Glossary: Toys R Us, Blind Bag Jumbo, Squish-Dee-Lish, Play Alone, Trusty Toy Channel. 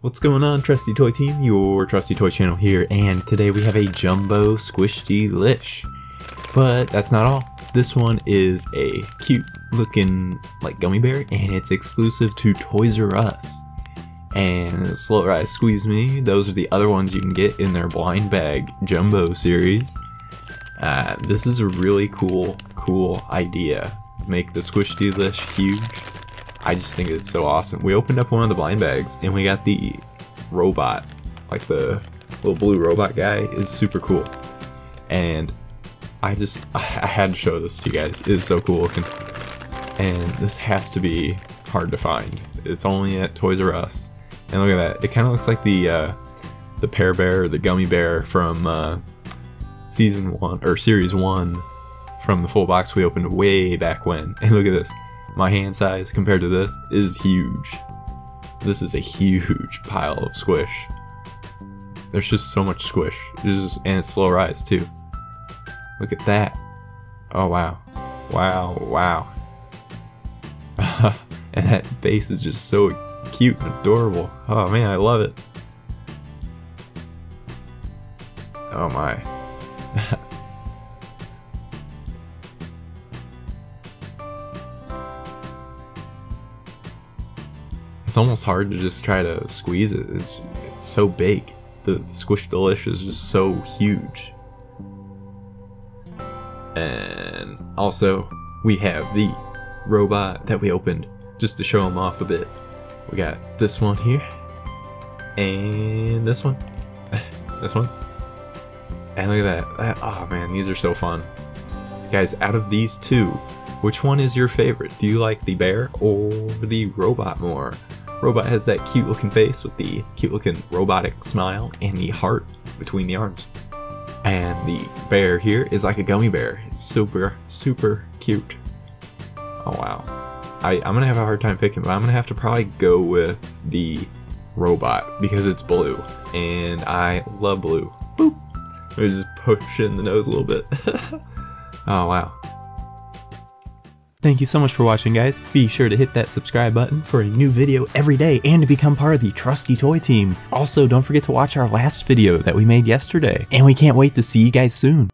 What's going on, Trusty Toy Team? Your Trusty Toy Channel here, and today we have a Jumbo Squish-Dee-Lish. But that's not all. This one is a cute looking like gummy bear, and it's exclusive to Toys R Us. And Slow Rise Squeeze Me, those are the other ones you can get in their Blind Bag Jumbo series. This is a really cool idea. Make the Squish-Dee-Lish huge. I just think it's so awesome. We opened up one of the blind bags and we got the robot, like the little blue robot guy is super cool. And I had to show this to you guys. It is so cool looking. And this has to be hard to find. It's only at Toys R Us. And look at that. It kind of looks like the Pear Bear or the Gummy Bear from series 1 from the full box we opened way back when. And look at this. My hand size compared to this is huge. This is a huge pile of squish. There's just so much squish. And it's slow rise too. Look at that. Oh wow. Wow. And that face is just so cute and adorable. Oh man, I love it. Oh my. It's almost hard to just try to squeeze it. It's so big. The Squish-Dee-Lish is just so huge. And also, we have the robot that we opened just to show him off a bit. We got this one here, and this one, this one, and look at that. Oh man, these are so fun, guys. Out of these two, which one is your favorite? Do you like the bear or the robot more? Robot has that cute looking face with the cute looking robotic smile and the heart between the arms. And the bear here is like a gummy bear. It's super cute. Oh wow. I'm gonna have a hard time picking, but I'm gonna have to probably go with the robot because it's blue. And I love blue. Boop! Let me just push it in the nose a little bit. Oh wow. Thank you so much for watching, guys. Be sure to hit that subscribe button for a new video every day and to become part of the Trusty Toy Team. Also, don't forget to watch our last video that we made yesterday, and we can't wait to see you guys soon.